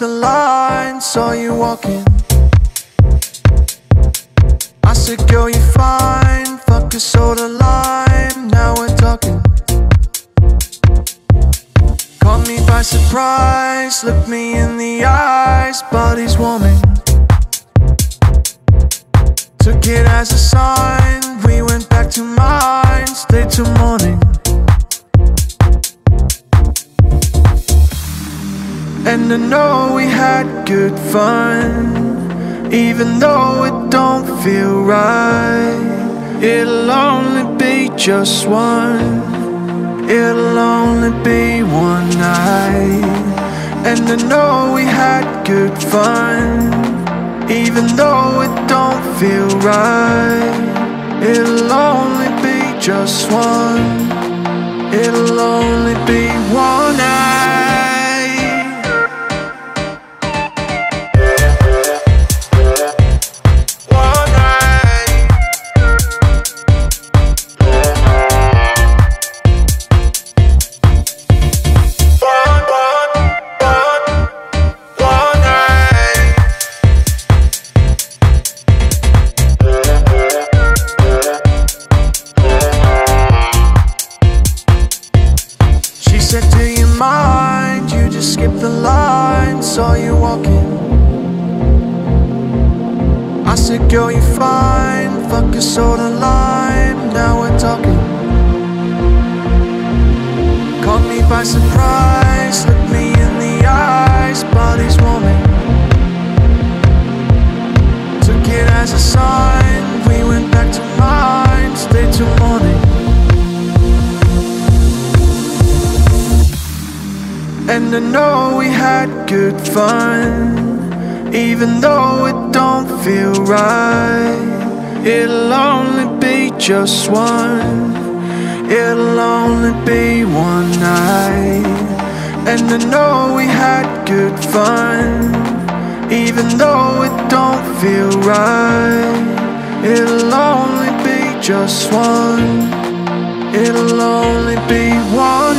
the line, saw you walking. I said, girl, you fine. Fuck a soda lime, now we're talking. Caught me by surprise, looked me in the eyes, body's warming. Took it as a sign, we went back to mine, stayed till morning. And I know we had good fun, even though it don't feel right. It'll only be just one, it'll only be one night. And I know we had good fun, even though it don't feel right. It'll only be just one, it'll only be one night. Saw you walking, I said, girl, you fine. Fuck a soda lime, now we're talking. Caught me by surprise, looked me in the eyes, body's warming. Took it as a sign, we went back to mine, stayed till morning. And I know we had good fun, even though it don't feel right. It'll only be just one, it'll only be one night. And I know we had good fun, even though it don't feel right. It'll only be just one, it'll only be one.